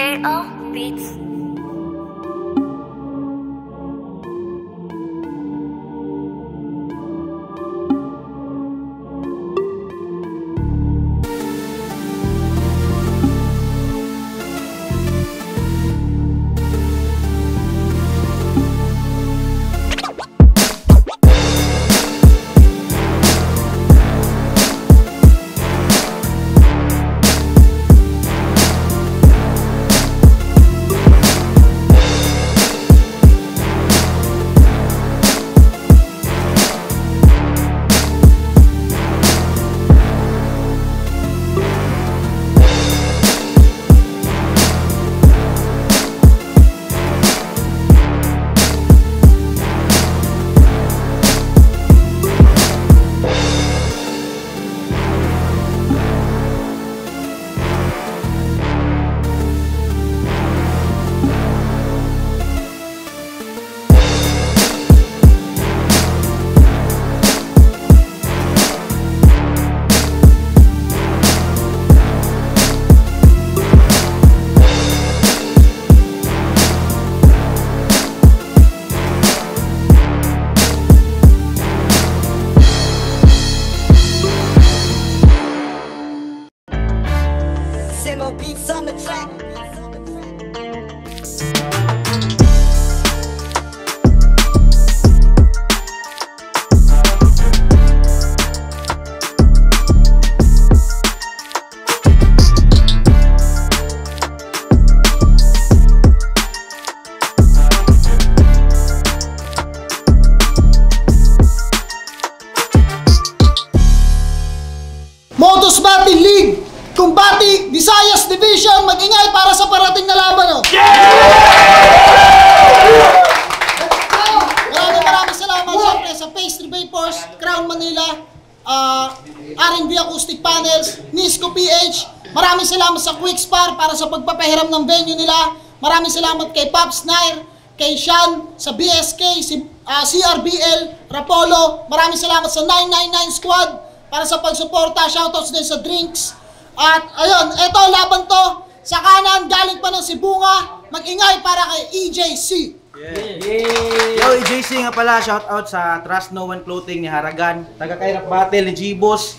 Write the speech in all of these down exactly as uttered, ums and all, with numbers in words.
K O Beats. Sa pagpapahiram ng venue nila. Maraming salamat kay Pops Nair, kay Sean, sa B S K, si, uh, C R B L, Rapolo. Maraming salamat sa nine nine nine squad para sa pagsuporta. Shoutouts din sa Drinks. At ayun, eto laban to. Sa kanan, galing pa ng Sibuya. Mag-ingay para kay E J C. Yeah. Yeah. Yo, E J C nga pala. Shoutout sa Trust No One Clothing ni Haragan, Tagakaira Battle ni Gboss,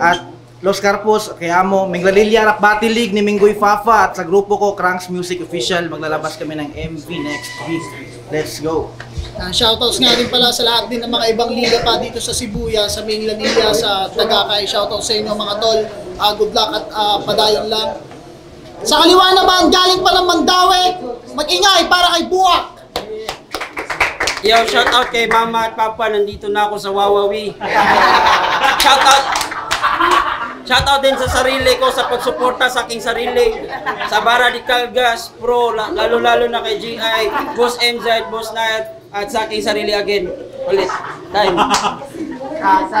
at Los Carpos, kaya mo, Minglanilla Battle League ni Minggui Fafa, at sa grupo ko, Cranks Music Official. Maglalabas kami ng M V next week. Let's go! Uh, shoutouts nga rin pala sa lahat din ng mga ibang liga pa dito sa Sibuya, sa Minglanilla, sa Tagaka. Shoutouts sa inyo mga tol. Uh, good luck at uh, padayon lang. Sa kaliwa naman, galing pa ng Mandawe, mag-ingay para kay Buak! Yo, shoutout kay Mama at Papa, nandito na ako sa Wawawi. Shoutout! Shoutout din sa sarili ko sa pagsuporta sa aking sarili, sa Baradical Gas Pro, lalo-lalo na kay G I, Boss M Zhayt, BoostNight, at sa aking sarili again. Ulit. Time.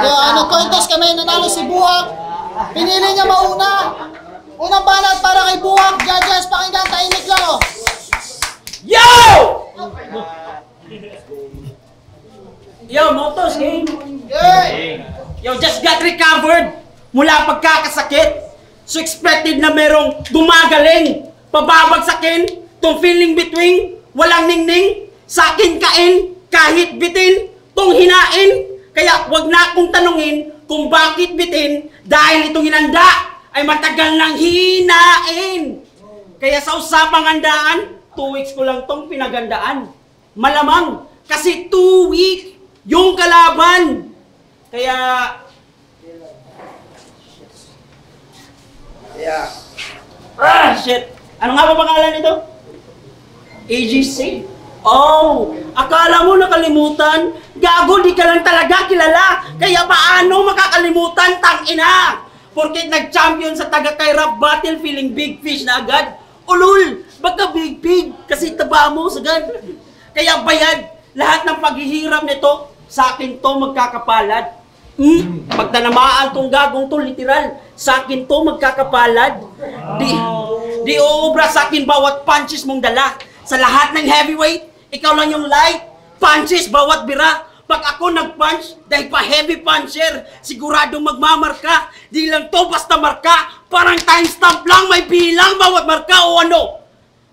So, ano, contest kami, nanalo si Buak. Pinili niya mauna. Unang banat para kay Buak. Judges, pakinggan, tainik lang o. Yo! Yo, Motos game. Game. Yo, just got recovered mula pagkakasakit, so expected na merong gumagaling. Pababagsakin tong feeling between, walang ningning sa akin kain, kahit bitin tong hinain. Kaya wag na akong tanungin kung bakit bitin, dahil itong hinanda ay matagal nang hinain. Kaya sa usapang handaan, two weeks ko lang tong pinagandaan. Malamang kasi two week yung kalaban. Kaya Yeah. Ah, shit! Ano nga ba pangalan nito? A G C? Oh! Akala mo nakalimutan? Gago, di ka lang talaga kilala! Kaya paano makakalimutan, tangina? Porket nag-champion sa Tagakaira Battle, feeling big fish na agad? Ulul! Baka big pig! Kasi taba mo, sagad! Kaya bayad! Lahat ng paghihirap nito, sa akin to magkakapalad. Hmm? Pag nanamaan tong gagong to, literal, sa akin to magkakapalad. Di, di uubra sa akin bawat punches mong dala. Sa lahat ng heavyweight, ikaw lang yung light punches bawat bira. Pag ako nagpunch, dahil pa heavy puncher, siguradong magmamarka. Di lang to basta marka, parang timestamp lang, may bilang bawat marka o ano.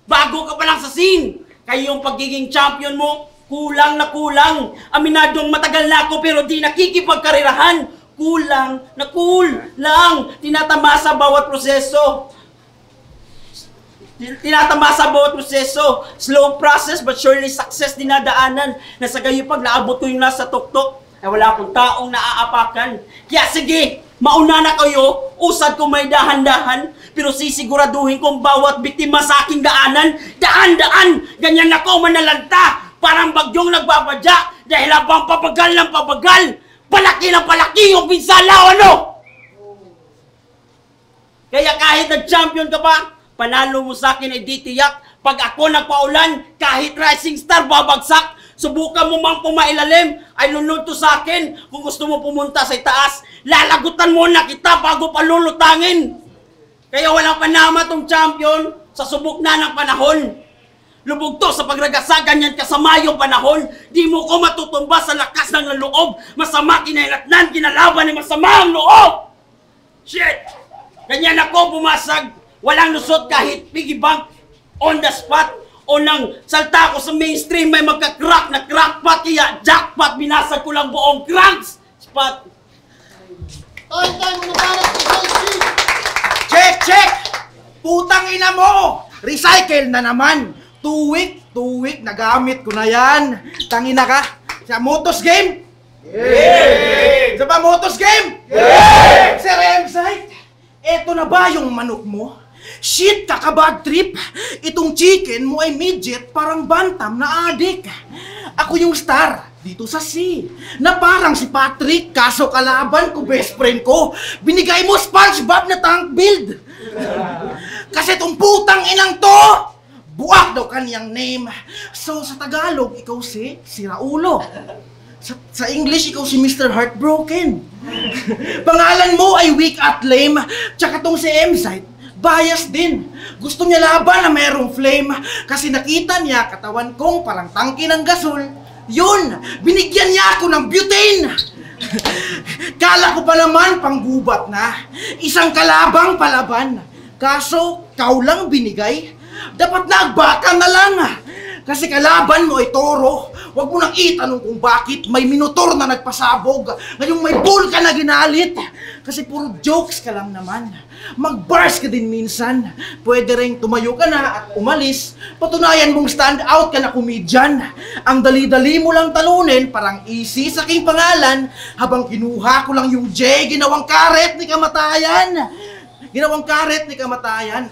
bago ka palang sasing. Kayo yung pagiging champion mo, kulang na kulang. Aminadong matagal na ako pero di nakikipagkarirahan. Kulang na kulang. Tinatamasa bawat proseso. Tinatamasa bawat proseso. Slow process but surely success dinadaanan. Nasa gayupag naabot ko yung nasa tuktok. Eh wala akong taong naaapakan. Kaya sige, mauna na kayo. Usad ko may dahan-dahan. Pero sisiguraduhin kong bawat biktima sa aking daanan. Daan-daan! Ganyan ako manalanta. Parang bagyong nagbabadya. Dahil abang pabagal ng pabagal. Palaki ng palaki yung pinsala, ano? Kaya kahit nag-champion ka pa, panalo mo sa akin ay di tiyak. Pag ako nagpaulan, kahit rising star babagsak, subukan mo mang pumailalim, ay luluto sa akin. Kung gusto mo pumunta sa itaas, lalagutan mo na kita bago palulutangin. Kaya walang panama tong champion sa subok na ng panahon. Lubog to sa pagragasa, ganyan kasama yung panahon. Di mo ko matutumba sa lakas ng loob. Masama kinailatnan, kinalaban ng masama ang loob. Shit! Ganyan ako bumasag. Walang lusot kahit piggy bank on the spot. O nang salta ko sa mainstream, may magka-crack na crackpot. Kaya jackpot, binasag ko lang buong cranks spot. Time, time, muna para sa check, check, check! Putang ina mo! Recycle na naman! Two week, two week, nagamit ko na yan. Tangina ka. Sa Motos Game? Yeah! Sa ba Motos Game? Yeah! Sir M Zhayt, eto na ba yung manok mo? Shit, kakabag trip. Itong chicken mo ay midget, parang bantam na adik. Ako yung star dito sa C. Na parang si Patrick, kaso kalaban ko, best friend ko. Binigay mo SpongeBob na tank build. Kasi itong putang inang to, Buak daw kaniyang name. So, sa Tagalog, ikaw si Siraulo. Sa, sa English, ikaw si Mister Heartbroken. Pangalan mo ay weak at lame. Tsaka tong si M Zhayt, bias din. Gusto niya laban na mayroong flame. Kasi nakita niya katawan kong parang tangke ng gasol. Yun! Binigyan niya ako ng butane! Kala ko pa naman panggubat na. Isang kalabang palaban. Kaso, kau lang binigay. Dapat nagbaka na lang. Kasi kalaban mo ay toro. Huwag mo nang itanong kung bakit may minotor na nagpasabog. Ngayong may bull ka na ginalit. Kasi puro jokes ka lang naman. Mag-bars ka din minsan. Pwede rin tumayo ka na at umalis. Patunayan mong stand out ka na comedian. Ang dali-dali mo lang talunin, parang easy sa king pangalan. Habang kinuha ko lang yung J, ginawang karet ni kamatayan. Ginawang karet ni kamatayan.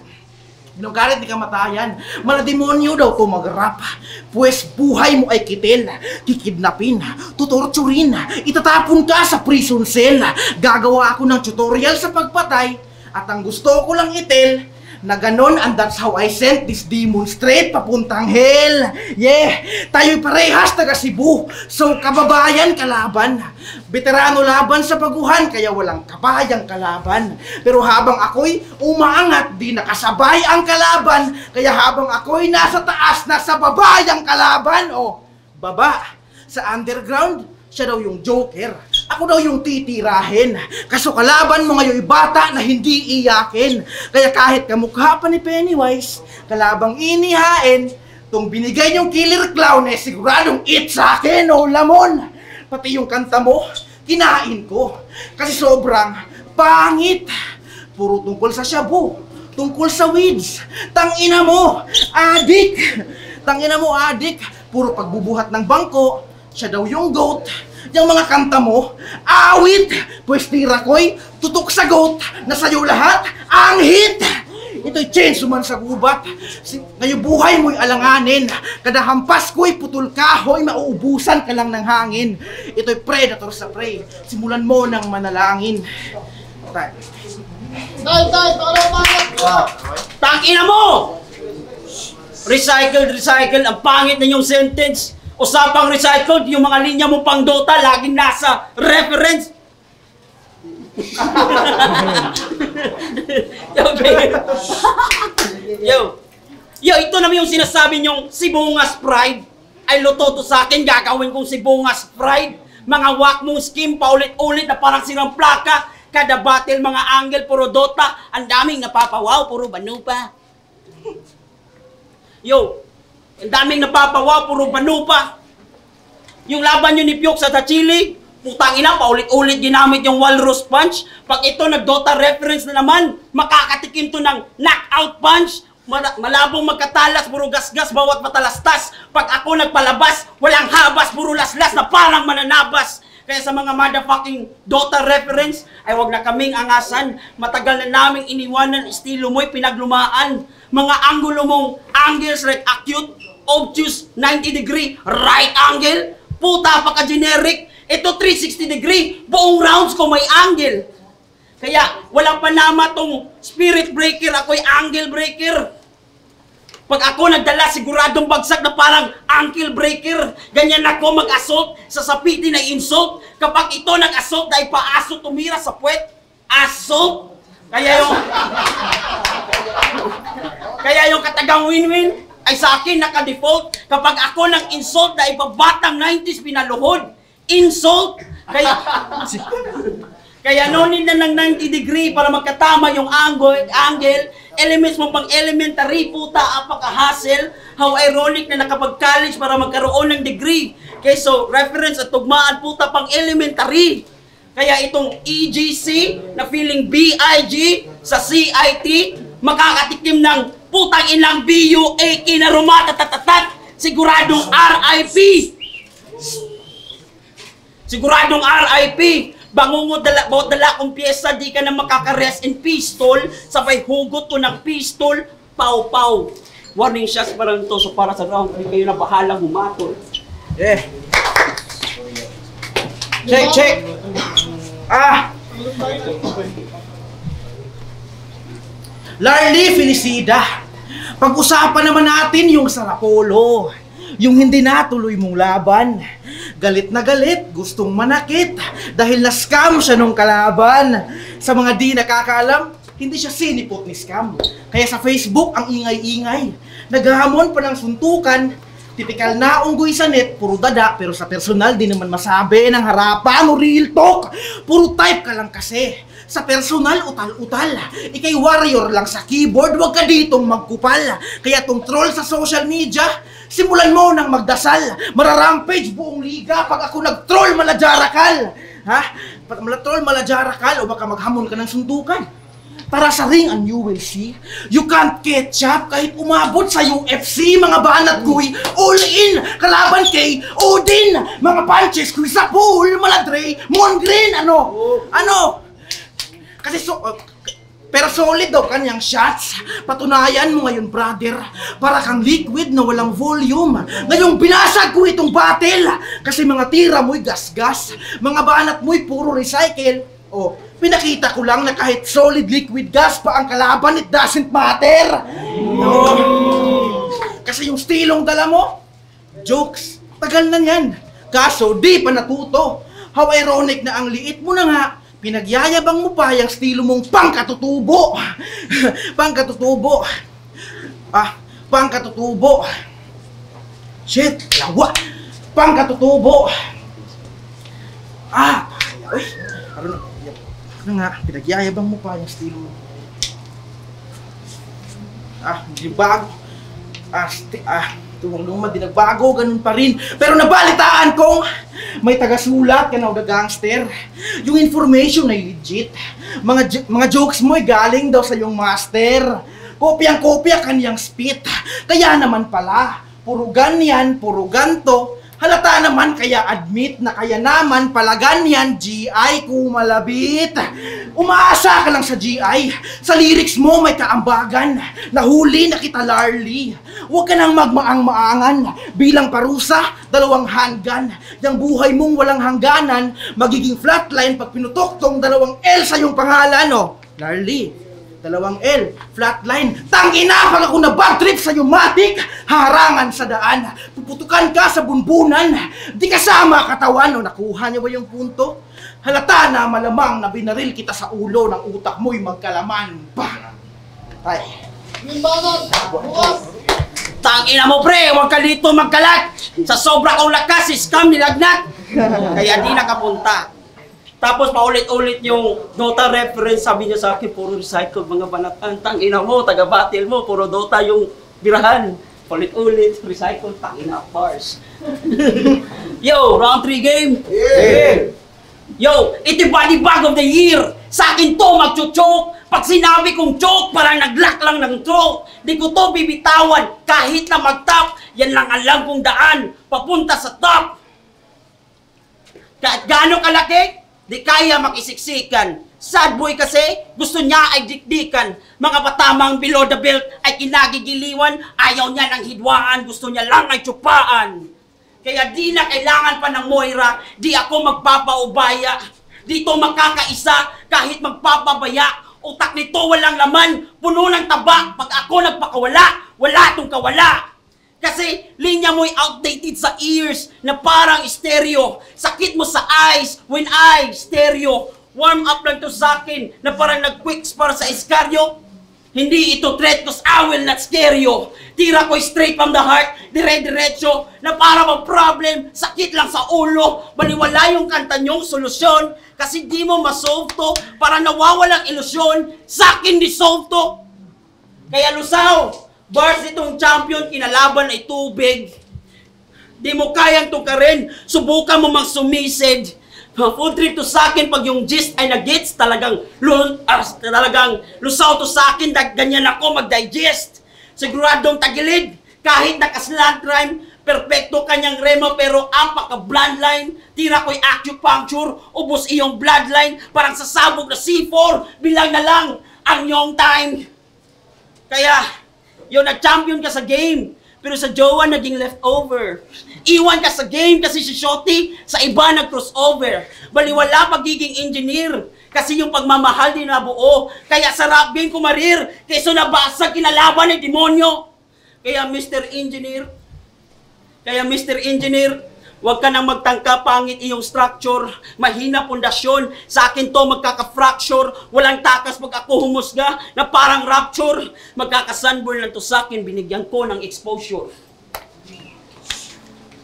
Ginagalit ni kamatayan. Malademonyo daw to mag-rap. Pwes buhay mo ay kitil. Kikidnapin, tutorturin, itatapon ka sa prison cell. Gagawa ako ng tutorial sa pagpatay. At ang gusto ko lang itil, na ganon, and that's how I sent this demon straight papuntang hell. Yeah, tayo'y parehas taga Cebu. So kababayan kalaban. Veterano laban sa baguhan, kaya walang kabayang kalaban. Pero habang ako'y umaangat, di nakasabay ang kalaban. Kaya habang ako'y nasa taas, nasa baba ang kalaban. O, baba. Sa underground, siya daw yung joker. Ako daw yung titirahin. Kaso kalaban mo ngayon bata na hindi iyakin. Kaya kahit kamukha pa ni Pennywise, kalabang inihain, tong binigay niyong killer clown eh siguradong it sa akin o lamon. Pati yung kanta mo, kinain ko. Kasi sobrang pangit. Puro tungkol sa shabu, tungkol sa weeds. Tangina mo, adik. Tangina mo, adik. Puro pagbubuhat ng bangko. Siya daw yung goat. Yung mga kanta mo, awit, pwes tira ko'y tutok sa goat, na sa'yo lahat, ang hit! Ito'y change suman sa gubat, ngayon buhay mo'y alanganin, kada hampas ko'y putol kahoy, mauubusan ka lang ng hangin. Ito'y predator sa prey, simulan mo ng manalangin. Tay, tay, tangina mo! Recycle, recycle, ang pangit na yung sentence. Usapang recycled, yung mga linya mo pang Dota, laging nasa reference. Yo, yo, yo, ito naman yung sinasabi nyong Sibungas Pride. Ay luto to sa akin, gagawin kong Sibungas Pride. Mga wak mong skim, paulit-ulit na parang sirang plaka. Kada battle, mga angle, puro Dota. Ang daming napapawaw, puro banupa. Yo, ang daming napapawa, puro panupa. Yung laban yun ni Piuks sa Hachili, putang ina, paulit-ulit ginamit yung walrus punch. Pag ito nagdota reference na naman, makakatikim to ng knockout punch. Malabong magkatalas, puro gasgas, bawat matalastas. Pag ako nagpalabas, walang habas, puro laslas na parang mananabas. Kaya sa mga motherfucking Dota reference, ay wag na kaming angasan. Matagal na naming iniwanan, estilo mo'y pinaglumaan. Mga angulo mong angles, right acute, obtuse, ninety degree, right angle. Puta, paka-generic. Ito three sixty degree, buong rounds ko may angle. Kaya walang panama tong spirit breaker, ako'y angle breaker. Pag ako nagdala, siguradong bagsak na parang ankle breaker. Ganyan ako mag-assault, sasapitin na insult. Kapag ito nag-assault, dahil paaso tumira sa puwet, assault. Kaya yung... Kaya yung katagang win-win ay sa akin naka-default. Kapag ako nang insult, dahil babatang nineties pinaluhod, insult. Kaya... Kaya no need na ng ninety degree para magkatama yung angle, angle elements mo pang elementary, puta, apaka-hassle. How ironic na nakapag-college para magkaroon ng degree. Kaya so, reference at tugmaan, puta, pang elementary. Kaya itong E J C na feeling B I G sa C I T, makakatikim ng putang inang B U A K na rumatatatatat, siguradong R I P. Siguradong R I P. Bangungo, dala, bawat dala kong pyesa, di ka na makaka-rest in pistol. Sabay hugot to ng pistol, pow-pow. Warning shots para nito, so para sa round three, kayo na bahalang humatol. Yeah. Check, check. Ah! Larly Felicida, pag-usapan naman natin yung sa Rapolo. Yung hindi natuloy mong laban. Galit na galit, gustong manakit dahil na-scam siya nung kalaban. Sa mga di nakakaalam, hindi siya sinipot ni scam. Kaya sa Facebook, ang ingay-ingay. Naghahamon pa ng suntukan. Tipikal na unggoy sa net, puro dada, pero sa personal di naman masabi ng harapan o real talk. Puro type ka lang kasi. Sa personal, utal-utal. Ikay warrior lang sa keyboard, wag ka ditong magkupal. Kaya tong troll sa social media, simulan mo nang magdasal. Mararampage buong liga pag ako nag-troll malajarakal. Ha? Pag malatroll malajarakal o baka maghamon ka ng sundukan. Para sa ring ang U F C, you can't catch up kahit umabot sa U F C. Mga banat ko'y all in, kalaban kay Odin. Mga punches ko'y sa pool, maladre, Mon Green, ano? Ano? Kasi so... Uh, Pero solid daw kanyang shots. Patunayan mo ngayon, brother. Para kang liquid na walang volume. Ngayong binasag ko itong battle. Kasi mga tira mo'y gas-gas. Mga banat mo'y puro recycle. O, pinakita ko lang na kahit solid liquid gas pa ang kalaban, it doesn't matter. No. Kasi yung stilong dala mo, jokes, tagal na yan. Kaso, di pa natuto. How ironic na ang liit mo na nga. Pinagyayabang mo pa yung estilo mong pangkatutubo. Pangkatutubo. Ah, pangkatutubo. Shit, lawa. Pangkatutubo. Ah, ay, ano nga, pinagyayabang mo pa yung estilo mo. Ah, di bago. Ah, sti, ah. Tuwang luma, di nagbago, ganun pa rin. Pero nabalitaan kong may taga-sulat ka na the gangster. Yung information na legit. Mga, mga jokes mo'y galing daw sa yung master. Kopyang-kopya kaniyang spit. Kaya naman pala, puro ganyan, puro ganto. Halata naman, kaya admit na kaya naman pala ganyan, G I, kumalabit. Umaasa ka lang sa G I. Sa lyrics mo may kaambagan. Nahuli na kita, Larly. Huwag ka nang magmaang-maangan. Bilang parusa, dalawang handgun. Yang buhay mong walang hangganan, magiging flatline pag pinutok tong dalawang L sa iyong pangalan, oh. Larly. Dalawang L, flatline. Tangina pag ako na bad trip sa matik. Harangan sa daan. Puputukan ka sa bunbunan. Di kasama katawan. O, nakuha niya ba yung punto? Halata na malamang na binaril kita sa ulo ng utak mo'y magkalaman. Bah! Ay. Tangina mo, pre! Huwag ka dito magkalat! Sa sobra kong lakas, scam nilagnat! Kaya di nakapunta. Tapos paulit-ulit yung Dota reference, sabi niya sa akin, puro recycle, mga banatan. Tangina mo, taga-battle mo, puro Dota yung birahan. Ulit-ulit, recycle, tangin na, bars. Yo, round three game! Yeah. Yo, ito body bag of the year! Sa akin to magcho-choke! Pag sinabi kong choke, parang nag-lock lang ng choke! Di ko to bibitawan kahit na mag-top! Yan lang alam kong daan, papunta sa top! Kahit gano'ng kalaki, di kaya makisiksikan. Sad boy kasi, gusto niya ay dikdikan. Mga batamang below the belt ay kinagigiliwan. Ayaw niya ng hidwaan, gusto niya lang ay tsupaan. Kaya di na kailangan pa ng Moira, di ako magpapaubaya. Dito makakaisa, kahit magpapabaya. Utak nito walang laman, puno ng taba. Pag ako nagpakawala, wala tong kawala. Kasi linya mo'y outdated sa ears na parang stereo. Sakit mo sa eyes when I stereo. Warm up lang to sa akin na parang nag-quickspar sa iskaryo. Hindi ito threat cause I will not scare you. Tira ko straight from the heart, dire-diretso na para mag problem, sakit lang sa ulo. Baliwala yung kanta niyong solusyon kasi di mo masolve to para nawawalang ilusyon. Sa akin disolve to. Kaya lusaw, bars itong champion kinalaban ay tubig. Di mo kayang tukarin, subukan mo magsumisid. Full trip to sa akin pag yung gist ay nag-gits, talagang, lul, uh, talagang lusaw to sa akin, ganyan ako mag-digest. Siguradong tagilid, kahit nakaslant rhyme, perfecto kanyang rema pero ang paka-bloodline, tira ko'y acupuncture, ubos iyong bloodline, parang sasabog na C four, bilang na lang ang iyong time. Kaya, yun, nag-champion ka sa game. Pero sa jowa, naging leftover. Iwan ka sa game kasi si Shoti sa iba nag-crossover. Baliwala pagiging engineer kasi yung pagmamahal din nabuo. Kaya sarap din kumarir kaysa nabasag kinalaban ng demonyo. Kaya Mister Engineer, kaya Mister Engineer, huwag ka nang magtangka, pangit iyong structure. Mahina pundasyon. Sa akin to magkaka-fracture. Walang takas pag ako humusga na parang rapture. Magkaka-sunburn lang to sa akin. Binigyan ko ng exposure.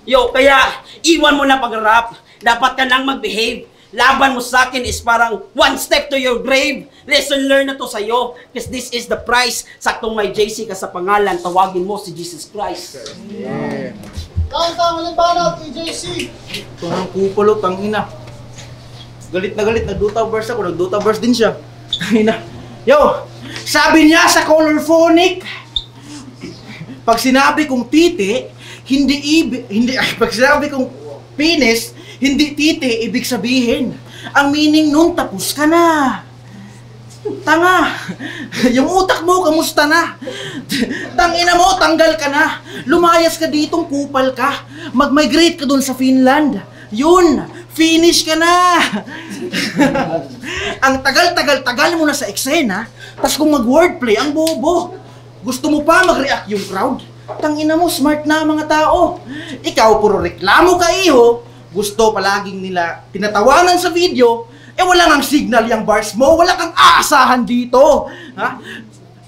Yo, kaya iwan mo na pag-rap. Dapat ka nang mag-behave. Laban mo sa akin is parang one step to your grave. Lesson learn na to sa'yo. Because this is the price. Saktong may J C ka sa pangalan. Tawagin mo si Jesus Christ. Yeah. Tama-tama ng banat, E J C! Ito ang kupalo, tangina. Galit na galit, nag-Dota burst ako, nag-Dota burst din siya. Tangina. Yo! Sabi niya sa colorphonic, pag sinabi kong titi, hindi ibig, hindi, pag sinabi kong penis, hindi titi, ibig sabihin. Ang meaning nun, tapos ka na. Tanga! Yung utak mo, kamusta na? Tangina mo, tanggal ka na! Lumayas ka ditong kupal ka! Mag-migrate ka dun sa Finland! Yun! Finish ka na! Ang tagal-tagal-tagal mo na sa eksena, tas kung mag-wordplay, ang bobo! Gusto mo pa mag-react yung crowd? Tangina mo, smart na mga tao! Ikaw, puro reklamo ka iho! Gusto palaging nila tinatawanan sa video, eh wala nang signal yung bars mo, wala kang aasahan dito. Ha?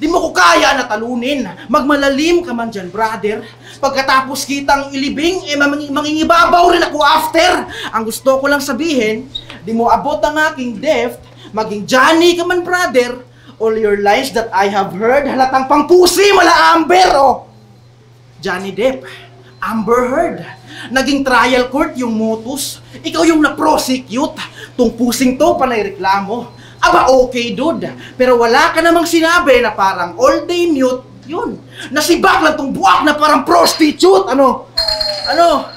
Di mo ko kaya na talunin. Magmalalim ka man dyan, brother. Pagkatapos kitang ilibing, eh mangingibabaw rin ako after. Ang gusto ko lang sabihin, di mo abot ang aking depth, maging Johnny ka man, brother. All your lies that I have heard, halatang pangpusi, mala Amber, oh. Johnny Depp, Amber Heard. Naging trial court yung motus. Ikaw yung na-prosecute. Tung pusing to, panay reklamo. Aba, okay, dude. Pero wala ka namang sinabi na parang all day mute. Yun. Nasibak lang tong buwak na parang prostitute. Ano? Ano?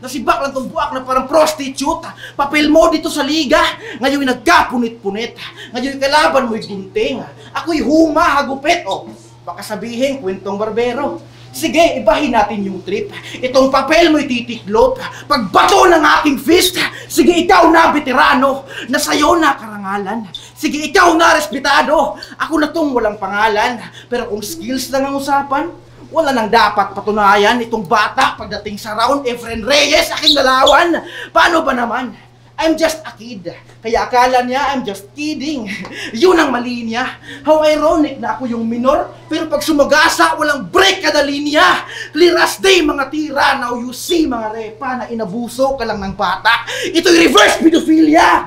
Nasibak lang tong buwak na parang prostitute. Papel mo dito sa liga. Ngayon nagkapunit-punit. Ngayon kalaban mo'y gunting. Ako'y huma, hagupit. O, baka sabihin, kwentong barbero. Sige, ibahin natin yung trip. Itong papel mo'y titiklop. Pagbato ng aking fist. Sige, ikaw na, veterano. Na sa'yo na karangalan. Sige, ikaw na, respetado. Ako na tong walang pangalan. Pero kung skills lang ang usapan, wala nang dapat patunayan. Itong bata, pagdating sa round, Efren Reyes, aking lalawan. Paano ba naman? I'm just a kid. Kaya akala niya, I'm just kidding. Yun ang mali niya. How ironic na ako yung minor, pero pag sumagasa, walang break kada linya. Clear as day, mga tira. Now you see, mga repa, na inabuso ka lang ng bata. Ito'y reverse pedophilia.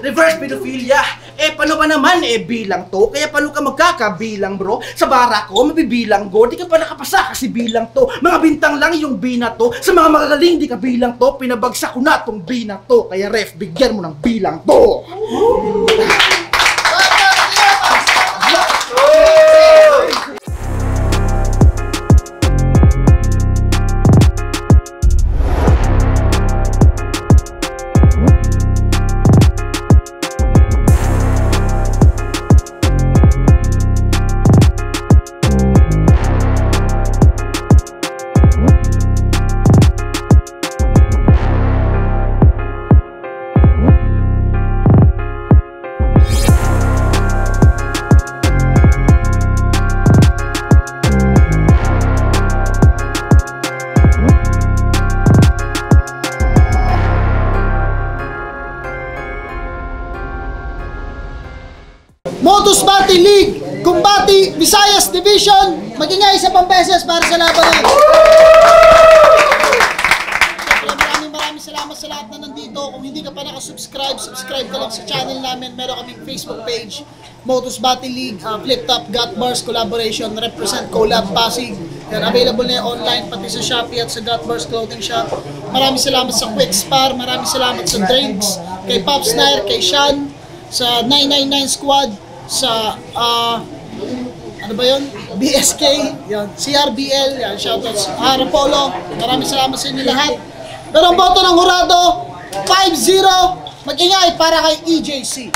reverse pedophilia. Eh, paano ba naman? Eh, bilang to. Kaya paano ka magkakabilang, bro? Sa bara ko, mabibilang go. Di ka pa nakapasa kasi bilang to. Mga bintang lang yung bina to. Sa mga magagaling, di ka bilang to. Pinabagsak ko na tong bina to. Kaya ref, bigyan mo ng bilang to. Modus Battle League, Kumbati, Visayas Division, magingay sa pang beses para sa laban na ito. Maraming maraming salamat sa lahat na nandito. Kung hindi ka pa nakasubscribe, subscribe ka lang sa channel namin. Meron kaming Facebook page, Modus Battle League, uh, Flip Top, Got Bars Collaboration, Represent Collab Pasig. Yan, available na online, pati sa Shopee at sa Got Bars Clothing Shop. Maraming salamat sa Quickspar, maraming salamat sa Drinks, kay Pops Nair, kay Sean, sa nine nine nine squad, sa uh, ano ba yun? B S K, yan. C R B L, yan. Shoutouts. Rapolo, maraming salamat sa inyo lahat. Pero ang boto ng hurado, five zero, mag-ingay para kay E J C.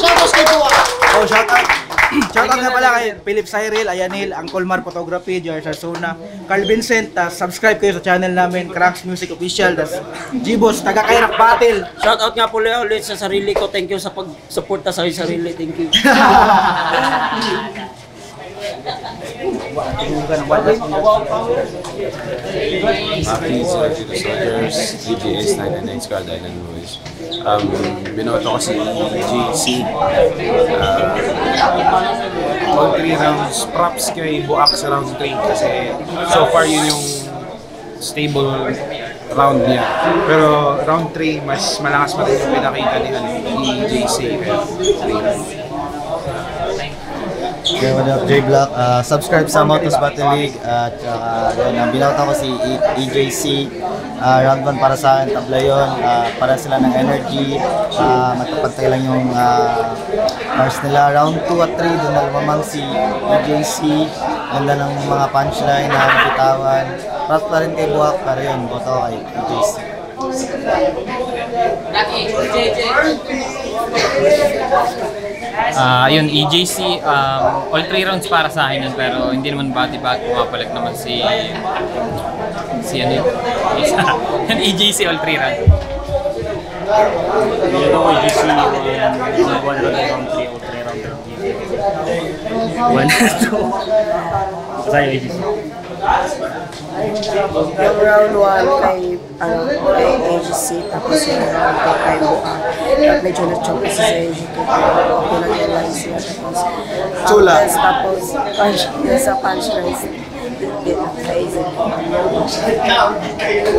Shoutouts kay Buak. Oh, shoutout. Shoutout na pala kay Philip Cyril, Ayanil, Uncle Mar Photography, George Arsona, Carl Vincent. Uh, subscribe kayo sa channel namin, Cranks Music Official, das Gboss, Tagakaira Battle. Shoutout nga pala ulit sa sarili ko. Thank you sa pag-suporta sa sarili. Thank you. Happy Saturday to Soldiers, D J S nine nine nine Squad Island Boys. Um, binoto ko si G C. Uh, all three rounds, props kay Buak sa round three kasi so far yun yung stable round niya. Pero round three, mas malakas pa rin yung pinakita ni E J C. Okay, what up, J Block? Uh, subscribe sa Modus Battle League at uh, yun, ang binauta ko si E J C. Uh, round one para sa akin, tabla yun. Uh, para sila ng energy. Uh, matapantay lang yung uh, bars nila. Round two at three, doon nagmamang si E J C. Ganda ng mga punchline na nabitawan. Props pa rin kay Buak, pero yun, boto ko kay E J C. Uh, yun, E J C, um, all three rounds para sa akin yun, pero hindi naman body bag, pumapalik naman si, si ano yun, yun, E J C all three rounds. Hindi ako E J C, one round, round three, all three round, round three. One, two, basta yung E J C. Yung round one kay A G C, tapos yung round two kay Buak. Medyo na-choke kasi sa A G C, kulang yung lines niya. Chula! Tapos punch, yung sa punchlines, dito sa A G C.